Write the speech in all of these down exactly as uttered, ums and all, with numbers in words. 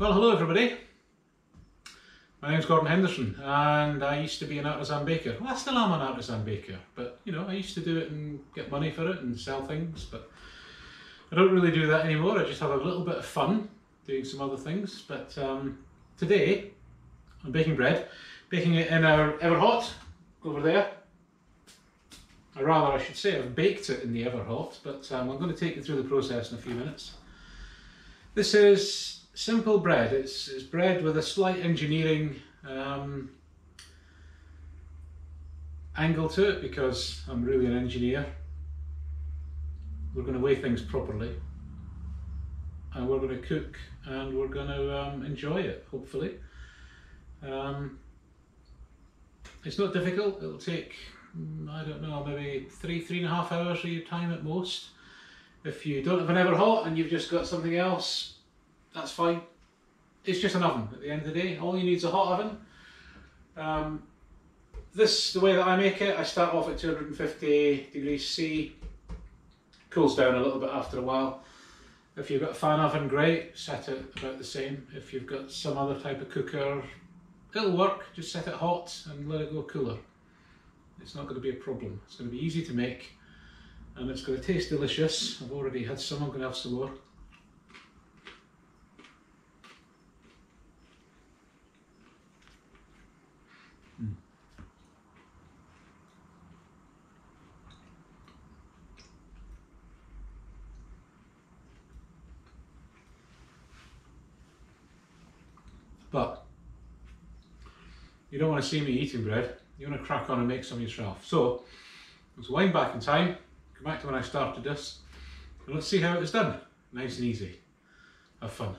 Well, hello everybody. My name's Gordon Henderson and I used to be an artisan baker. Well, I still am an artisan baker, but you know, I used to do it and get money for it and sell things, but I don't really do that anymore. I just have a little bit of fun doing some other things. But um, today I'm baking bread, baking it in our Everhot over there. Or rather, I should say I've baked it in the Everhot, but um, I'm going to take you through the process in a few minutes. This is simple bread. It's, it's bread with a slight engineering um, angle to it because I'm really an engineer. We're going to weigh things properly and we're going to cook and we're going to um, enjoy it, hopefully. Um, it's not difficult. It'll take, I don't know, maybe three, three and a half hours of your time at most. If you don't have an Everhot and you've just got something else, that's fine. It's just an oven at the end of the day. All you need is a hot oven. Um, this, the way that I make it, I start off at two hundred fifty degrees C. Cools down a little bit after a while. If you've got a fan oven, great. Set it about the same. If you've got some other type of cooker, it'll work. Just set it hot and let it go cooler. It's not going to be a problem. It's going to be easy to make and it's going to taste delicious. I've already had some. I'm going to have some more. But you don't want to see me eating bread, you want to crack on and make some yourself. So let's wind back in time, go back to when I started this, and let's see how it was done. Nice and easy. Have fun.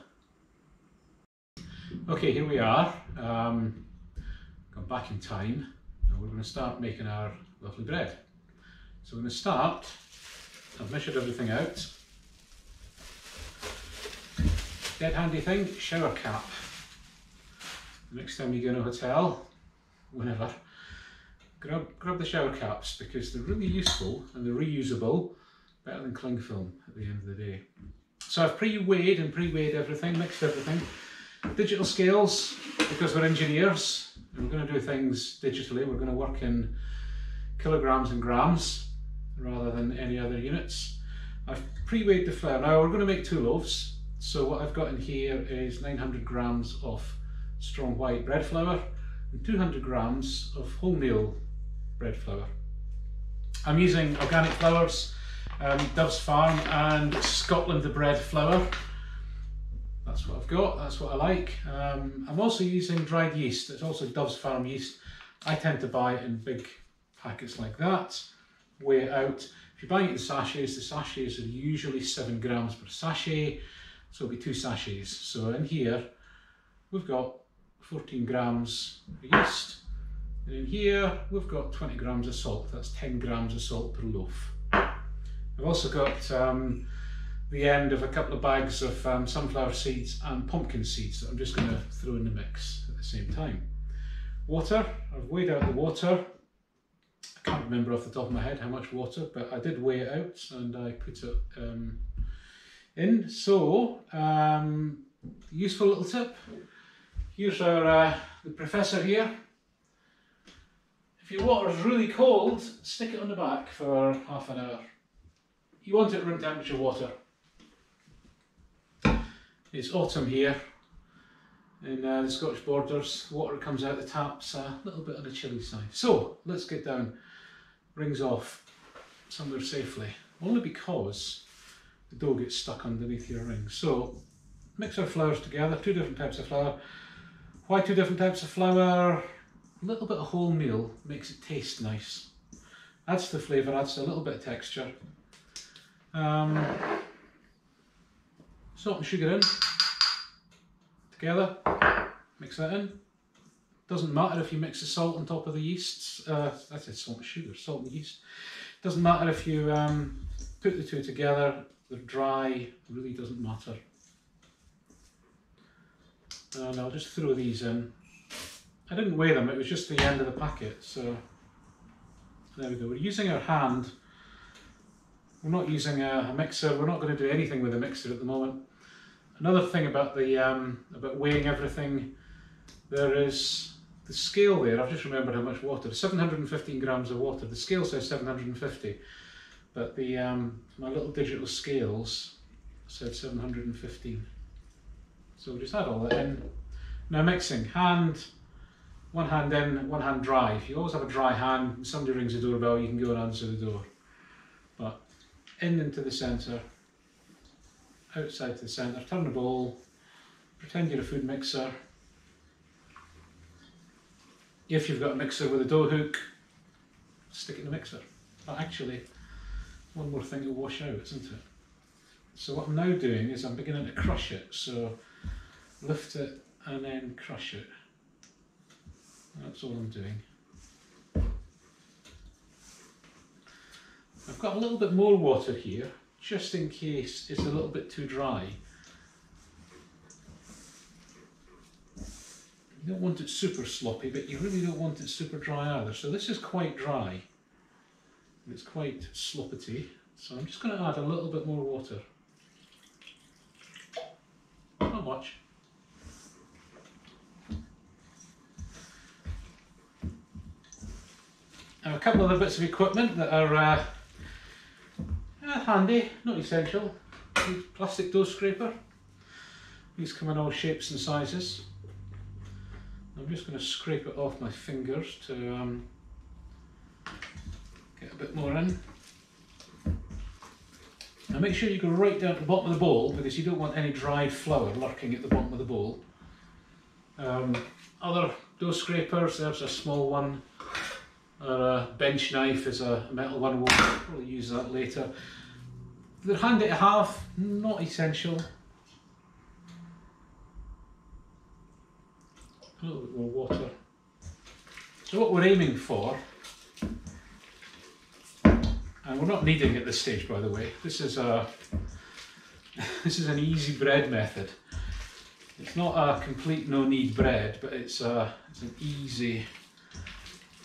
Okay, here we are. Um, come back in time and we're going to start making our lovely bread. So we're going to start, I've measured everything out. Dead handy thing, shower cap. Next time you go in a hotel, whenever, grab, grab the shower caps because they're really useful and they're reusable, better than cling film at the end of the day. So I've pre-weighed and pre-weighed everything, mixed everything. Digital scales, because we're engineers and we're going to do things digitally, we're going to work in kilograms and grams rather than any other units. I've pre-weighed the flour. Now we're going to make two loaves, so what I've got in here is nine hundred grams of strong white bread flour and two hundred grams of wholemeal bread flour. I'm using organic flours, um, Doves Farm and Scotland the Bread flour. That's what I've got, that's what I like. Um, I'm also using dried yeast, it's also Doves Farm yeast. I tend to buy it in big packets like that, weigh it out. If you're buying it in sachets, the sachets are usually seven grams per sachet, so it'll be two sachets. So in here, we've got fourteen grams of yeast, and in here we've got twenty grams of salt. That's ten grams of salt per loaf. I've also got um, the end of a couple of bags of um, sunflower seeds and pumpkin seeds that I'm just going to throw in the mix at the same time. Water, I've weighed out the water. I can't remember off the top of my head how much water, but I did weigh it out and I put it um, in. So, um, useful little tip. Here's our uh, the professor here. If your water's really cold, stick it on the back for half an hour. You want it room temperature water. It's autumn here in uh, the Scottish borders. Water comes out the taps a little bit on the chilly side. So let's get down, rings off somewhere safely. Only because the dough gets stuck underneath your ring. So mix our flours together, two different types of flour. Why two different types of flour? A little bit of wholemeal makes it taste nice. Adds to the flavour, adds to a little bit of texture. Um, salt and sugar in. Together. Mix that in. Doesn't matter if you mix the salt on top of the yeasts. Uh, I said salt and sugar, salt and yeast. Doesn't matter if you um, put the two together. They're dry, really doesn't matter. And I'll just throw these in. I didn't weigh them, it was just the end of the packet, so there we go. We're using our hand, we're not using a, a mixer, we're not going to do anything with a mixer at the moment. Another thing about the um, about weighing everything, there is the scale there. I've just remembered how much water. seven hundred fifteen grams of water. The scale says seven hundred fifty, but the um, my little digital scales said seven hundred fifteen. So just add all that in. Now mixing, hand, one hand in, one hand dry. If you always have a dry hand, somebody rings the doorbell, you can go and answer the door. But in into the centre, outside to the centre, turn the bowl, pretend you're a food mixer. If you've got a mixer with a dough hook, stick it in the mixer. But actually, one more thing will wash out, isn't it? So what I'm now doing is I'm beginning to crush it. So lift it and then crush it. That's all I'm doing. I've got a little bit more water here, just in case it's a little bit too dry. You don't want it super sloppy, but you really don't want it super dry either. So this is quite dry, and it's quite sloppity. So I'm just going to add a little bit more water. Not much. Now a couple other bits of equipment that are uh, uh, handy, not essential. Plastic dough scraper. These come in all shapes and sizes. I'm just going to scrape it off my fingers to um, get a bit more in. Now make sure you go right down to the bottom of the bowl, because you don't want any dried flour lurking at the bottom of the bowl. Um, other dough scrapers, there's a small one. Or a bench knife is a metal one, we'll probably use that later. They're handy to have, not essential. A little bit more water. So what we're aiming for, and we're not kneading at this stage by the way, this is a this is an easy bread method. It's not a complete no-knead bread, but it's a it's an easy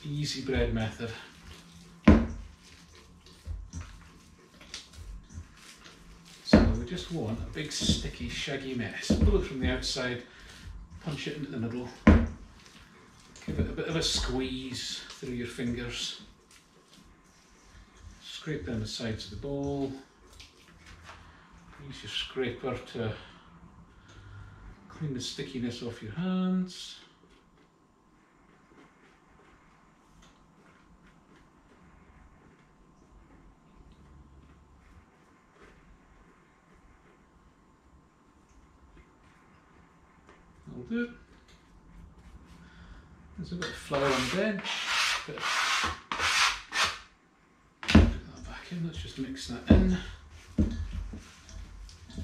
easy bread method. So we just want a big sticky shaggy mess. Pull it from the outside, punch it into the middle, give it a bit of a squeeze through your fingers, scrape down the sides of the bowl, use your scraper to clean the stickiness off your hands. Do. There's a bit of flour on the bench. Bit of... Put that back in. Let's just mix that in. The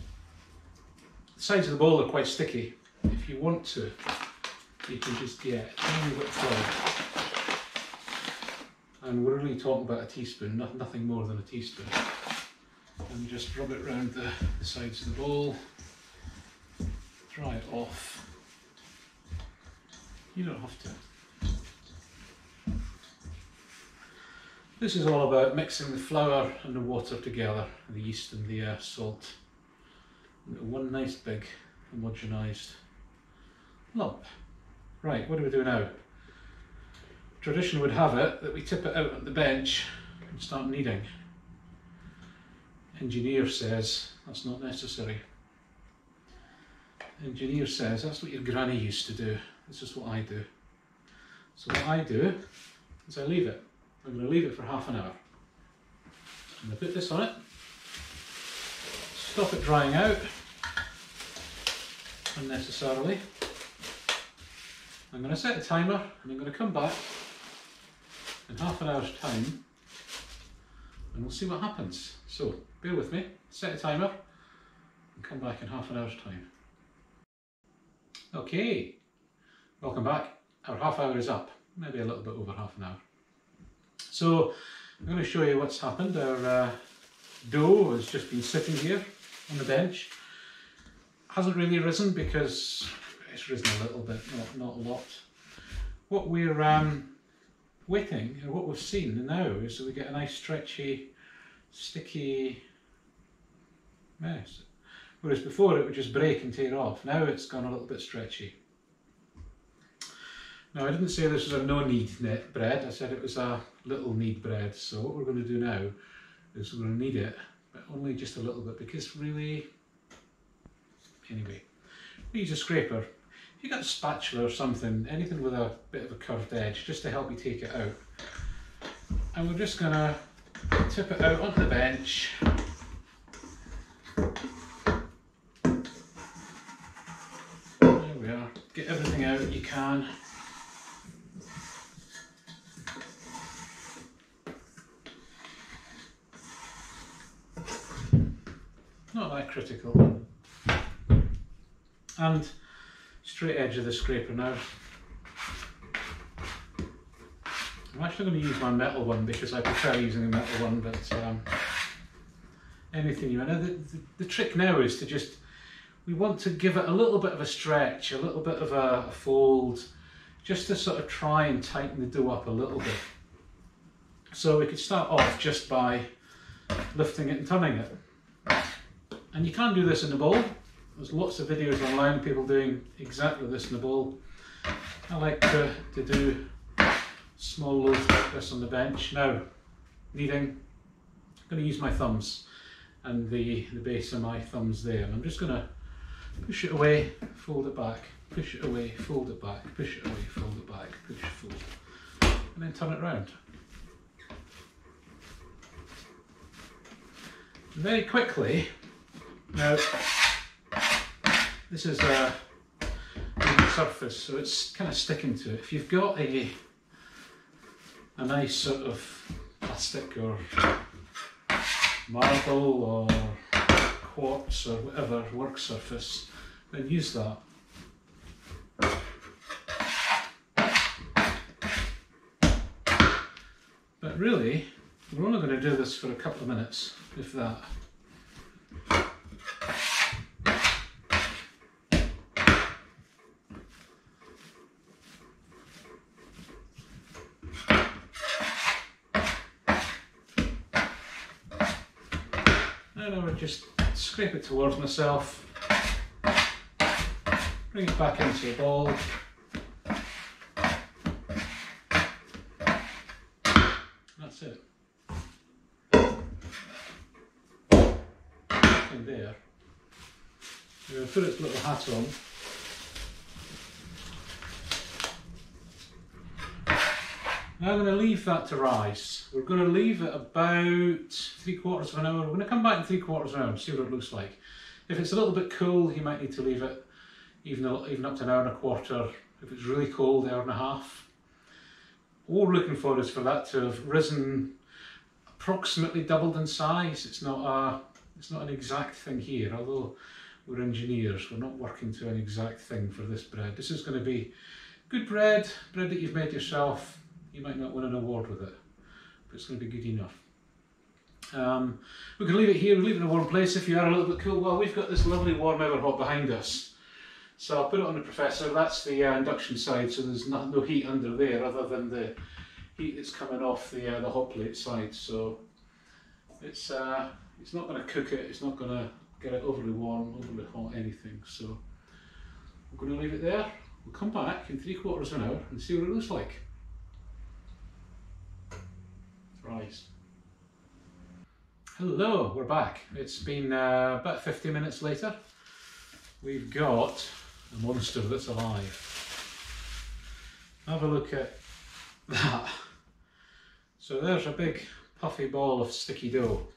sides of the bowl are quite sticky. If you want to, you can just yeah, a bit of flour. And we're really talking about a teaspoon, not, nothing more than a teaspoon. And just rub it round the, the sides of the bowl. Dry it off. You don't have to. This is all about mixing the flour and the water together, the yeast and the uh, salt, into one nice big homogenised lump. Right, what do we do now? Tradition would have it that we tip it out on the bench and start kneading. Engineer says that's not necessary. Engineer says that's what your granny used to do. It's just what I do. So what I do is I leave it. I'm going to leave it for half an hour. I'm going to put this on it, stop it drying out unnecessarily. I'm going to set a timer and I'm going to come back in half an hour's time and we'll see what happens. So bear with me, set a timer and come back in half an hour's time. Okay. Welcome back. Our half hour is up, maybe a little bit over half an hour. So I'm going to show you what's happened. Our uh, dough has just been sitting here on the bench. Hasn't really risen because it's risen a little bit, not, not a lot. What we're um, waiting, or what we've seen now, is that we get a nice stretchy, sticky mess. whereas before it would just break and tear off. Now it's gone a little bit stretchy. Now I didn't say this was a no-knead bread, I said it was a little knead bread, so what we're going to do now is we're going to knead it, but only just a little bit, because really, anyway, we use a scraper. If you've got a spatula or something, anything with a bit of a curved edge, just to help you take it out. And we're just going to tip it out onto the bench. There we are, get everything out you can. Not that critical. And straight edge of the scraper now. I'm actually going to use my metal one because I prefer using a metal one, but um, anything you want. Now, the, the, the trick now is to just, we want to give it a little bit of a stretch, a little bit of a, a fold, just to sort of try and tighten the dough up a little bit. So we could start off just by lifting it and turning it. And you can do this in a bowl. There's lots of videos online, people doing exactly this in a bowl. I like to, to do small loaves like this on the bench. Now, kneading, I'm going to use my thumbs and the, the base of my thumbs there. And I'm just going to push it away, fold it back, push it away, fold it back, push it away, fold it back, push, fold, and then turn it round. And very quickly, now, this is a surface, so it's kind of sticking to it. If you've got a a nice sort of plastic or marble or quartz or whatever work surface, then use that. But really, we're only going to do this for a couple of minutes, if that. And I would just scrape it towards myself, bring it back into a ball, and that's it. Nothing there. I'm going to put its little hat on. Now I'm going to leave that to rise. We're going to leave it about three quarters of an hour. We're going to come back in three quarters of an hour and see what it looks like. If it's a little bit cool, you might need to leave it even, even up to an hour and a quarter. If it's really cold, hour and a half. All we're looking for is for that to have risen, approximately doubled in size. It's not a, it's not an exact thing here, although we're engineers. We're not working to an exact thing for this bread. This is going to be good bread, bread that you've made yourself. You might not win an award with it, but it's going to be good enough. Um, we can leave it here, leave it in a warm place if you are a little bit cool. Well, we've got this lovely warm Everhot behind us. So I'll put it on the Professor. That's the uh, induction side, so there's no, no heat under there other than the heat that's coming off the, uh, the hot plate side. So it's, uh, it's not going to cook it, it's not going to get it overly warm, overly hot, anything. So we're going to leave it there. We'll come back in three quarters of an hour and see what it looks like. Rise. Hello, we're back. It's been uh, about fifty minutes later. We've got a monster that's alive. Have a look at that. So there's a big puffy ball of sticky dough.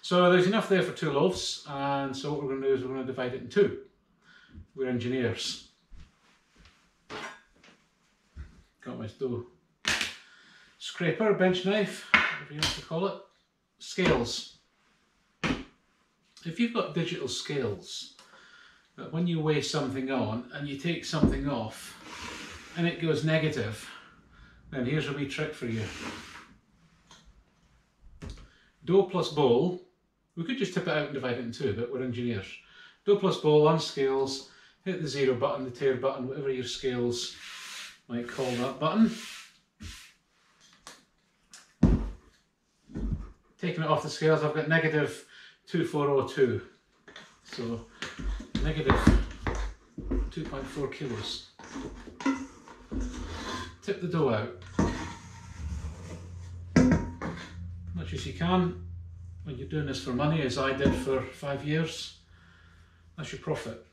So there's enough there for two loaves, and so what we're going to do is we're going to divide it in two. We're engineers. Got my dough scraper, bench knife, whatever you want to call it, scales. If you've got digital scales, that when you weigh something on and you take something off and it goes negative, then here's a wee trick for you. Dough plus bowl, we could just tip it out and divide it in two, but we're engineers. Dough plus bowl on scales, hit the zero button, the tear button, whatever your scales might call that button. Taking it off the scales, I've got negative two four oh two, so negative two point four kilos. Tip the dough out as much as you can. When you're doing this for money, as I did for five years, that's your profit.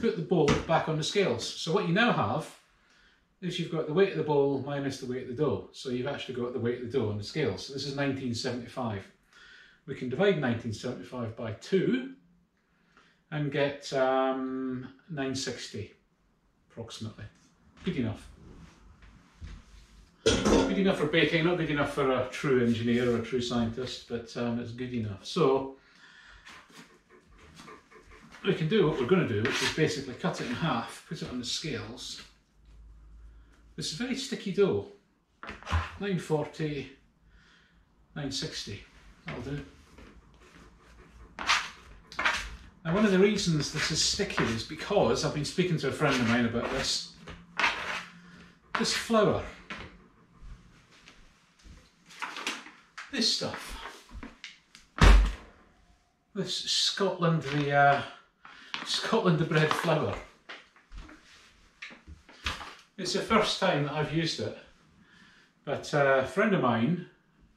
Put the bowl back on the scales. So what you now have is you've got the weight of the bowl minus the weight of the dough. So you've actually got the weight of the dough on the scales. So this is nineteen seventy-five. We can divide nineteen seventy-five by two and get um, nine sixty approximately. Good enough. Good enough for baking, not good enough for a true engineer or a true scientist, but um, it's good enough. So we can do what we're going to do, which is basically cut it in half, put it on the scales. This is very sticky dough, nine forty, nine sixty, that'll do. Now, one of the reasons this is sticky is because I've been speaking to a friend of mine about this. This flour, this stuff, this Scotland the uh, Scotland the bread flour. It's the first time that I've used it, but uh, a friend of mine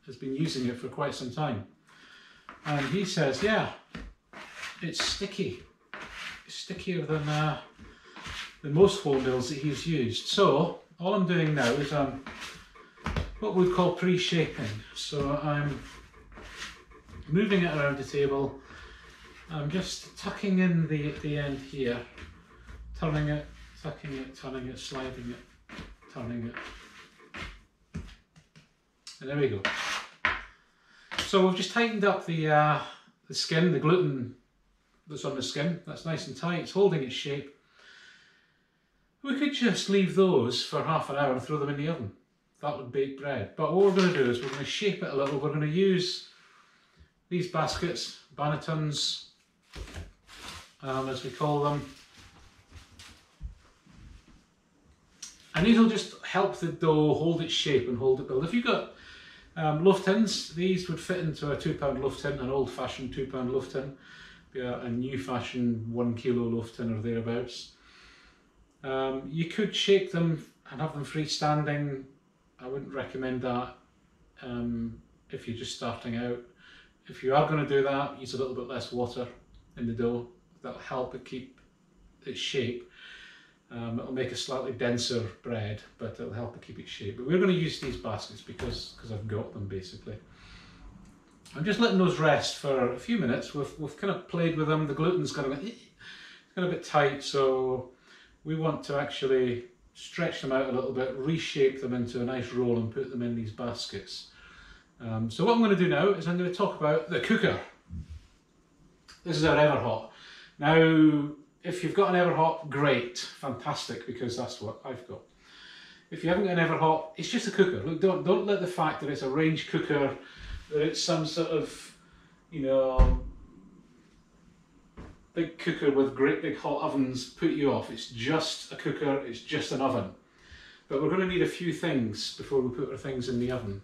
has been using it for quite some time, and he says, yeah, it's sticky. It's stickier than, uh, than most wholemeals that he's used. So all I'm doing now is I'm what we call pre-shaping. So I'm moving it around the table. I'm just tucking in the, the end here, turning it, tucking it, turning it, sliding it, turning it. And there we go. So we've just tightened up the, uh, the skin, the gluten that's on the skin. That's nice and tight, it's holding its shape. We could just leave those for half an hour and throw them in the oven. That would bake bread. But what we're going to do is we're going to shape it a little. We're going to use these baskets, banatons, um, as we call them. And these will just help the dough hold its shape and hold it build. If you've got um, loaf tins, these would fit into a two pound loaf tin, an old-fashioned two pound loaf tin. Be a, a new-fashioned one kilo loaf tin or thereabouts. Um, you could shape them and have them freestanding. I wouldn't recommend that um, if you're just starting out. If you are going to do that, use a little bit less water in the dough. That'll help it keep its shape. Um, it'll make a slightly denser bread, but it'll help it keep its shape. But we're going to use these baskets because because I've got them, basically. I'm just letting those rest for a few minutes. We've, we've kind of played with them. The gluten's kind of, it's kind of a bit tight, so we want to actually stretch them out a little bit, reshape them into a nice roll and put them in these baskets. Um, so what I'm going to do now is I'm going to talk about the cooker. This is our Everhot. Now, if you've got an Everhot, great, fantastic, because that's what I've got. If you haven't got an Everhot, it's just a cooker. Look, don't, don't let the fact that it's a range cooker, that it's some sort of, you know, big cooker with great big hot ovens put you off. It's just a cooker, it's just an oven. But we're going to need a few things before we put our things in the oven.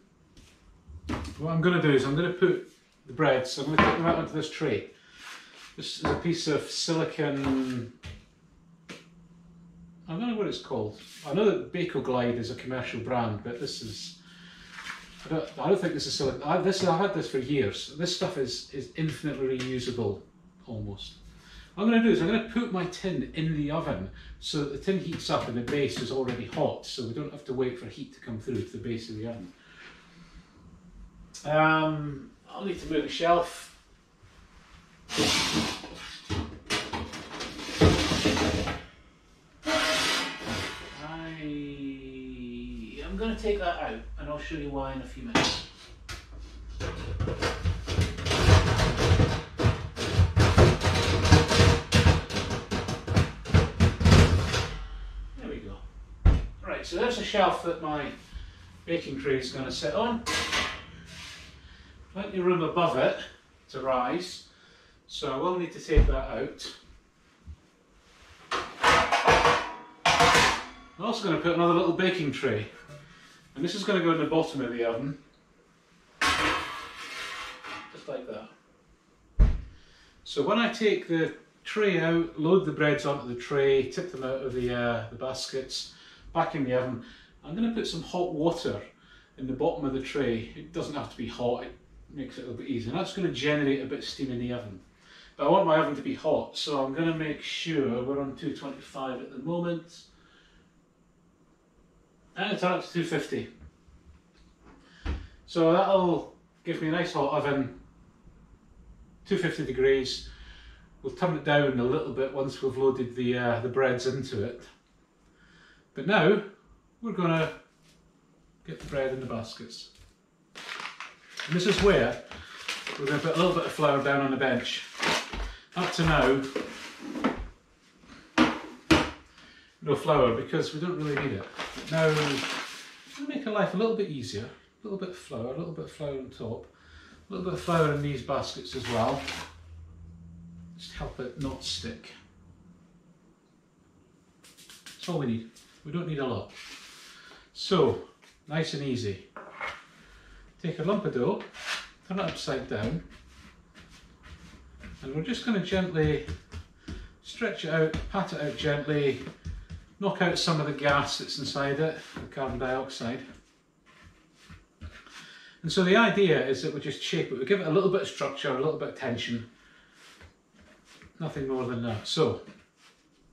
What I'm going to do is I'm going to put the bread, so I'm going to put them out onto this tray. This is a piece of silicon, I don't know what it's called. I know that Bake-O-Glide is a commercial brand, but this is, I don't, I don't think this is silicon. I, this, I've had this for years. This stuff is, is infinitely reusable, almost. What I'm going to do is I'm going to put my tin in the oven so that the tin heats up and the base is already hot, so we don't have to wait for heat to come through to the base of the oven. Um, I'll need to move the shelf. I am going to take that out and I'll show you why in a few minutes. There we go. Right, so there's the shelf that my baking tray is going to sit on. Plenty of room above it to rise. So I will need to take that out. I'm also going to put another little baking tray. And this is going to go in the bottom of the oven, just like that. So when I take the tray out, load the breads onto the tray, tip them out of the, uh, the baskets, back in the oven, I'm going to put some hot water in the bottom of the tray. It doesn't have to be hot, it makes it a little bit easier. And that's going to generate a bit of steam in the oven. But I want my oven to be hot, so I'm going to make sure we're on two twenty-five at the moment. And it's up to two fifty. So that'll give me a nice hot oven, two hundred fifty degrees. We'll turn it down a little bit once we've loaded the, uh, the breads into it. But now we're going to get the bread in the baskets. And this is where we're going to put a little bit of flour down on the bench. Up to now, no flour because we don't really need it. But now, it's going to make our life a little bit easier. A little bit of flour, a little bit of flour on top, a little bit of flour in these baskets as well. Just help it not stick. That's all we need. We don't need a lot. So, nice and easy. Take a lump of dough, turn it upside down, and we're just going to gently stretch it out, pat it out gently, knock out some of the gas that's inside it, the carbon dioxide. And so the idea is that we just shape it, we give it a little bit of structure, a little bit of tension, nothing more than that. So,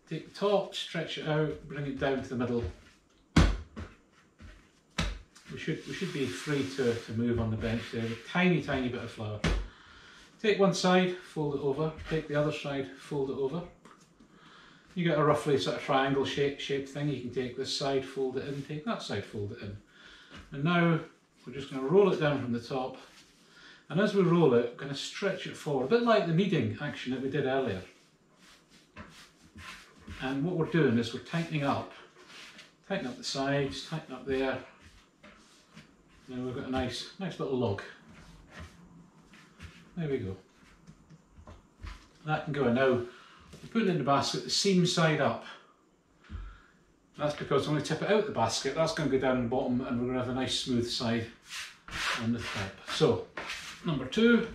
take the top, stretch it out, bring it down to the middle. We should, we should be free to, to move on the bench there, a tiny, tiny bit of flour. Take one side, fold it over, take the other side, fold it over. You get a roughly sort of triangle shape, shaped thing. You can take this side, fold it in, take that side, fold it in. And now we're just going to roll it down from the top. And as we roll it, we're going to stretch it forward, a bit like the kneading action that we did earlier. And what we're doing is we're tightening up, tighten up the sides, tighten up there. Now we've got a nice, nice little log. There we go. That can go in. Now, we put it in the basket, the seam side up. That's because when we tip it out the basket, that's going to go down the bottom and we're going to have a nice smooth side on the top. So, number two,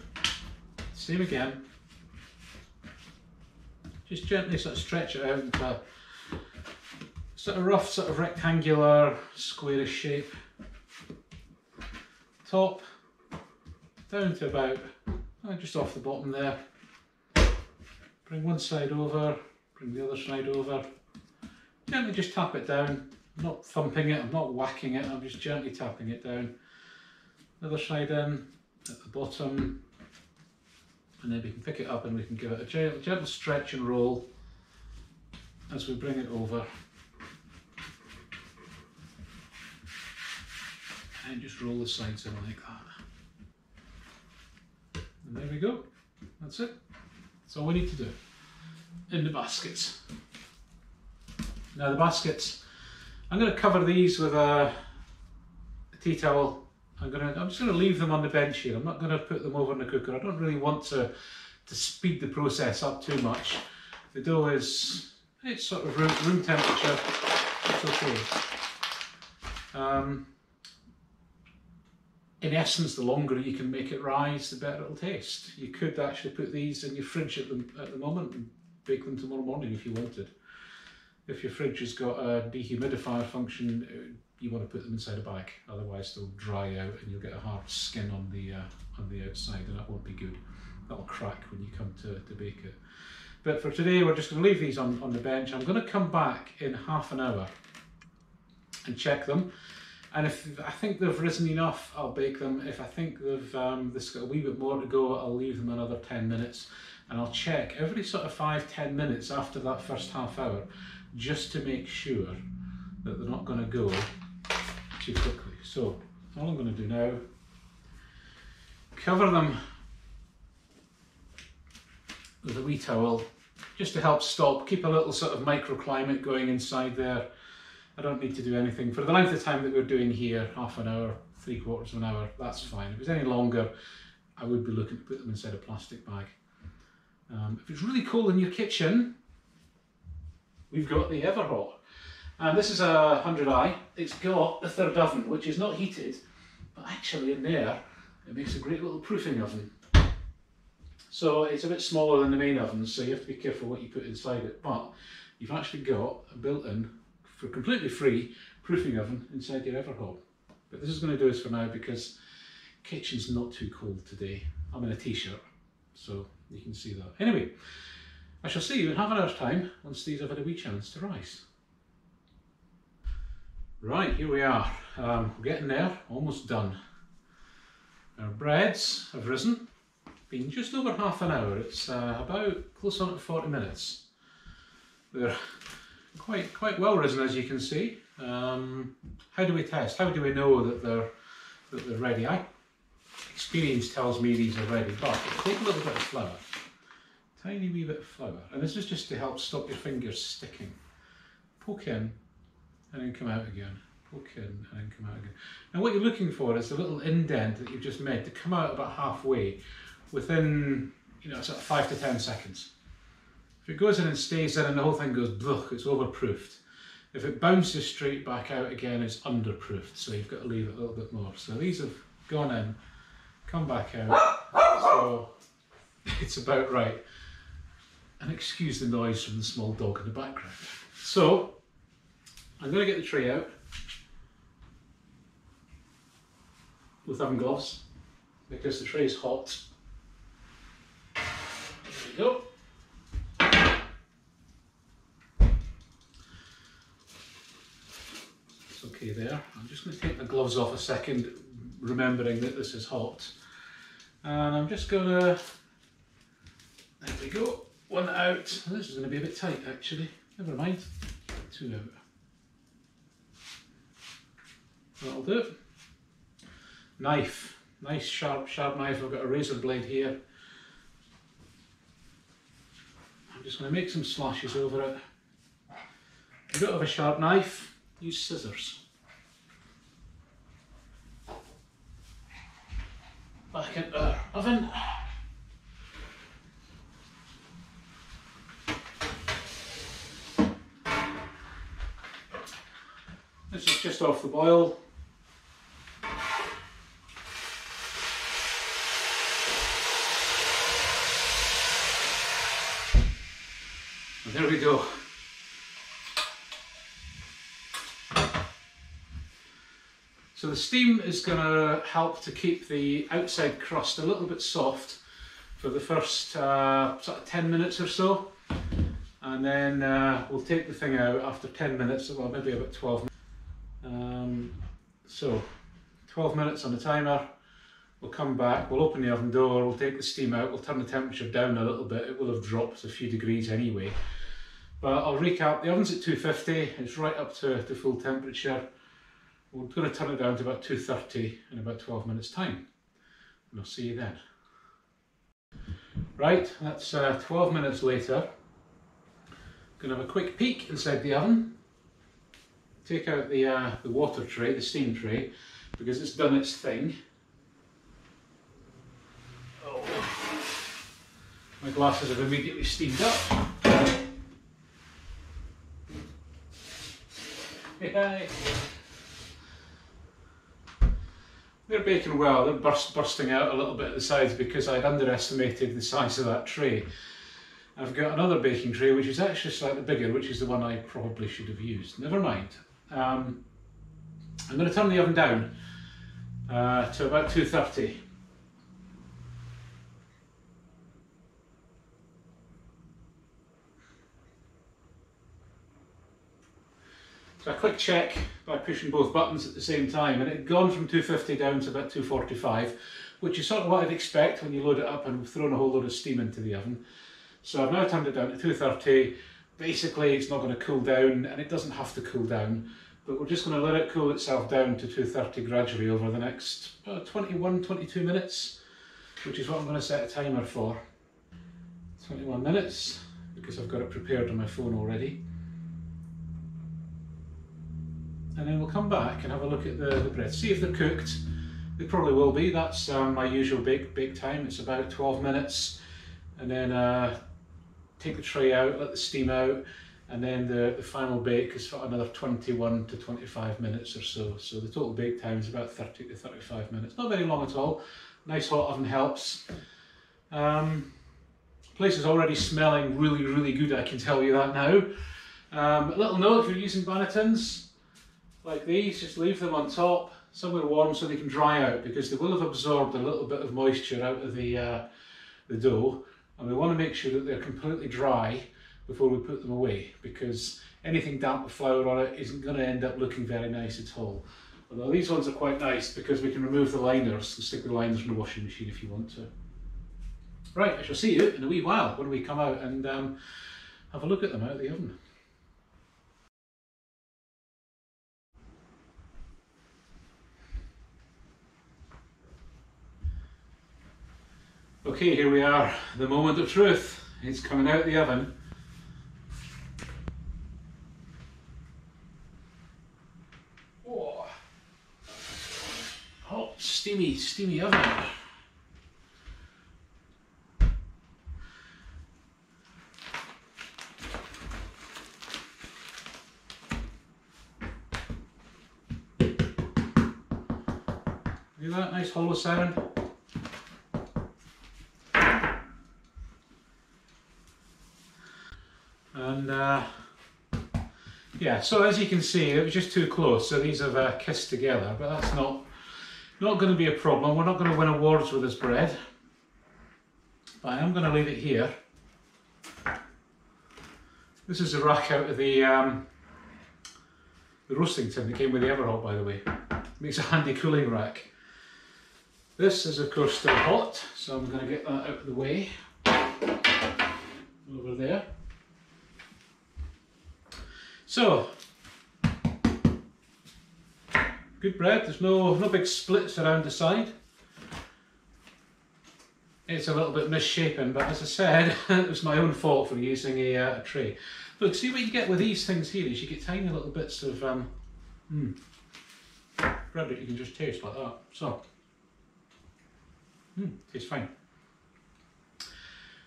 same again. Just gently sort of stretch it out into sort of rough, sort of rectangular, squarish shape. Top, down to about just off the bottom there. Bring one side over, bring the other side over. Gently just tap it down. I'm not thumping it, I'm not whacking it, I'm just gently tapping it down. Other side in, at the bottom. And then we can pick it up and we can give it a gentle, gentle stretch and roll as we bring it over. And just roll the sides in like that. And there we go. That's it. That's all we need to do. In the baskets. Now the baskets, I'm going to cover these with a, a tea towel. I'm, going to, I'm just going to leave them on the bench here. I'm not going to put them over in the cooker. I don't really want to, to speed the process up too much. The dough is, it's sort of room, room temperature. It's okay. Um, In essence, the longer you can make it rise, the better it'll taste. You could actually put these in your fridge at the, at the moment and bake them tomorrow morning if you wanted. If your fridge has got a dehumidifier function, you want to put them inside a bag. Otherwise, they'll dry out and you'll get a hard skin on the uh, on the outside, and that won't be good. That'll crack when you come to, to bake it. But for today, we're just going to leave these on, on the bench. I'm going to come back in half an hour and check them. And if I think they've risen enough, I'll bake them. If I think they've um, this got a wee bit more to go, I'll leave them another ten minutes. And I'll check every sort of five, ten minutes after that first half hour, just to make sure that they're not going to go too quickly. So all I'm going to do now, cover them with a wee towel, just to help stop, keep a little sort of microclimate going inside there. I don't need to do anything. For the length of time that we're doing here, half an hour, three quarters of an hour, that's fine. If it was any longer, I would be looking to put them inside a plastic bag. Um, if it's really cold in your kitchen, we've got the Everhot. And this is a hundred i. It's got a third oven, which is not heated, but actually in there, it makes a great little proofing oven. So it's a bit smaller than the main oven, so you have to be careful what you put inside it, but you've actually got a built-in, for completely free, proofing oven inside your Everhot. But this is going to do us for now because kitchen's not too cold today. I'm in a t-shirt, so you can see that. Anyway, I shall see you in half an hour's time once these have had a wee chance to rise. Right, here we are. Um, we're getting there, almost done. Our breads have risen. Been just over half an hour. It's uh, about close on to forty minutes. They're quite quite well risen, as you can see. Um, how do we test? How do we know that they're that they're ready? I, experience tells me these are ready, but take a little bit of flour, tiny wee bit of flour, and this is just to help stop your fingers sticking. Poke in, and then come out again. Poke in, and then come out again. Now what you're looking for is the little indent that you've just made to come out about halfway, within, you know, sort of five to ten seconds. If it goes in and stays in and the whole thing goes blech, it's overproofed. If it bounces straight back out again, it's underproofed, so you've got to leave it a little bit more. So these have gone in, come back out, so it's about right. And excuse the noise from the small dog in the background. So, I'm going to get the tray out with oven gloves, because the tray is hot. There we go. There. I'm just going to take the gloves off a second, remembering that this is hot. And I'm just going to, there we go, one out. This is going to be a bit tight actually, never mind, two out. That'll do it. Knife, nice sharp, sharp knife. I've got a razor blade here. I'm just going to make some slashes over it. A bit of a sharp knife, use scissors. Back into our oven. This is just off the boil. And there we go. So the steam is going to help to keep the outside crust a little bit soft for the first uh, sort of ten minutes or so, and then uh, we'll take the thing out after ten minutes, well maybe about twelve minutes. Um, so twelve minutes on the timer, we'll come back, we'll open the oven door, we'll take the steam out, we'll turn the temperature down a little bit, it will have dropped a few degrees anyway. But I'll recap, the oven's at two fifty, it's right up to, to full temperature. We're going to turn it down to about two thirty in about twelve minutes time, and I'll see you then. Right, that's uh, twelve minutes later. Going to have a quick peek inside the oven. Take out the, uh, the water tray, the steam tray, because it's done its thing. Oh. My glasses have immediately steamed up. Yay! They're baking well, they're burst, bursting out a little bit at the sides because I'd underestimated the size of that tray. I've got another baking tray which is actually slightly bigger, which is the one I probably should have used. Never mind. Um, I'm going to turn the oven down uh, to about two thirty. So a quick check by pushing both buttons at the same time, and it had gone from two fifty down to about two forty-five, which is sort of what I'd expect when you load it up and thrown a whole load of steam into the oven. So I've now turned it down to two thirty. Basically it's not going to cool down, and it doesn't have to cool down, but we're just going to let it cool itself down to two thirty gradually over the next uh, twenty-one, twenty-two minutes, which is what I'm going to set a timer for. twenty-one minutes, because I've got it prepared on my phone already. And then we'll come back and have a look at the, the bread, see if they're cooked. They probably will be. That's um, my usual bake, bake time. It's about twelve minutes, and then uh, take the tray out, let the steam out, and then the, the final bake is for another twenty-one to twenty-five minutes or so. So the total bake time is about thirty to thirty-five minutes. Not very long at all. Nice hot oven helps. Um, place is already smelling really, really good, I can tell you that now. Um, a little note, if you're using bannetons like these, just leave them on top, somewhere warm so they can dry out, because they will have absorbed a little bit of moisture out of the, uh, the dough, and we want to make sure that they're completely dry before we put them away, because anything damp with flour on it isn't going to end up looking very nice at all. Although these ones are quite nice because we can remove the liners and stick the liners in the washing machine if you want to. Right, I shall see you in a wee while when we come out and um, have a look at them out of the oven. Okay, here we are, the moment of truth. It's coming out of the oven. Whoa. Hot, steamy, steamy oven. Hear that nice hollow sound? And uh, yeah, so as you can see, it was just too close, so these have uh, kissed together, but that's not not going to be a problem. We're not going to win awards with this bread, but I am going to leave it here. This is the rack out of the um, the roasting tin that came with the Everhot, by the way. It makes a handy cooling rack. This is of course still hot, so I'm going to get that out of the way over there. So, good bread, there's no, no big splits around the side. It's a little bit misshapen, but as I said, it was my own fault for using a, uh, a tray. Look, see what you get with these things here is you get tiny little bits of um, mm, bread that you can just taste like that. So, mm, tastes fine.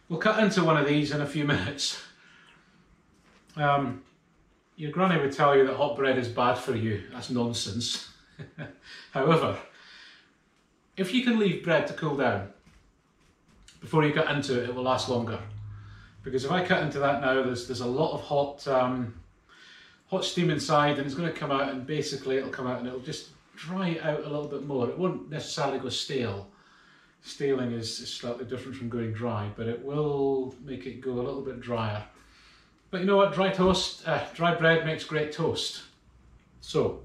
We'll cut into one of these in a few minutes. Um, Your granny would tell you that hot bread is bad for you. That's nonsense. However, if you can leave bread to cool down before you cut into it, it will last longer. Because if I cut into that now, there's, there's a lot of hot, um, hot steam inside, and it's going to come out, and basically it'll come out and it'll just dry it out a little bit more. It won't necessarily go stale. Staling is, is slightly different from going dry, but it will make it go a little bit drier. But you know what, dry toast, uh, dry bread makes great toast. So,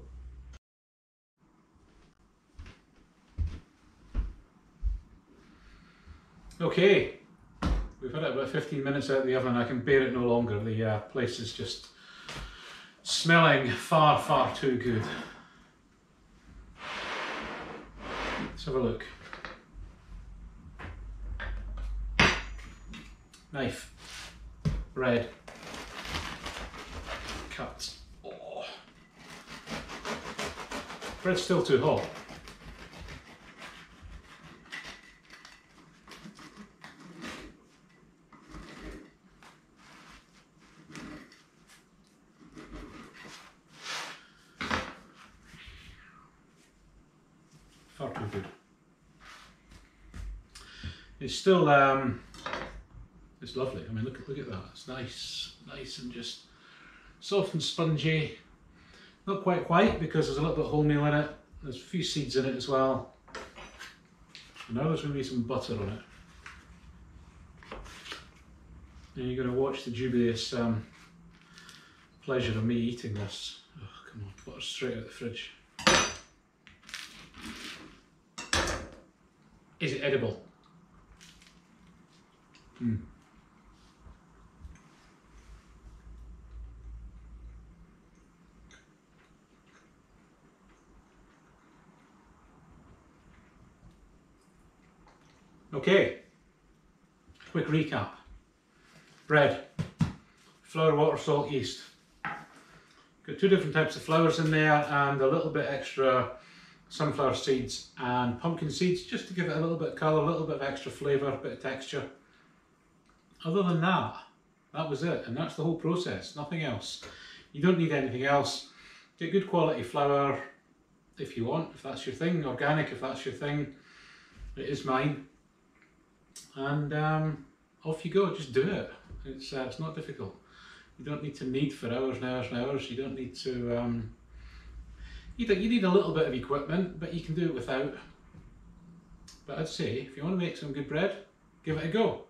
okay, we've had it about fifteen minutes out of the oven. I can bear it no longer. The uh, place is just smelling far, far too good. Let's have a look. Knife, bread. Cut. Oh. Bread's still too hot. Far too good. It's still um, it's lovely. I mean, look look at that. It's nice, nice and just. Soft and spongy, not quite white because there's a little bit of wholemeal in it, there's a few seeds in it as well. And now there's going to be some butter on it. And you're going to watch the dubious um, pleasure of me eating this. Oh, come on, butter straight out of the fridge. Is it edible? Mm. Okay, quick recap. Bread, flour, water, salt, yeast. Got two different types of flours in there and a little bit extra sunflower seeds and pumpkin seeds just to give it a little bit of colour, a little bit of extra flavour, a bit of texture. Other than that, That was it, and that's the whole process, nothing else. You don't need anything else. Get good quality flour if you want, if that's your thing, organic if that's your thing. It is mine. And um, off you go, just do it. It's, uh, it's not difficult. You don't need to knead for hours and hours and hours. You don't need to, um, you, don't, you need a little bit of equipment, but you can do it without. But I'd say, if you want to make some good bread, give it a go.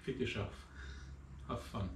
Feed yourself. Have fun.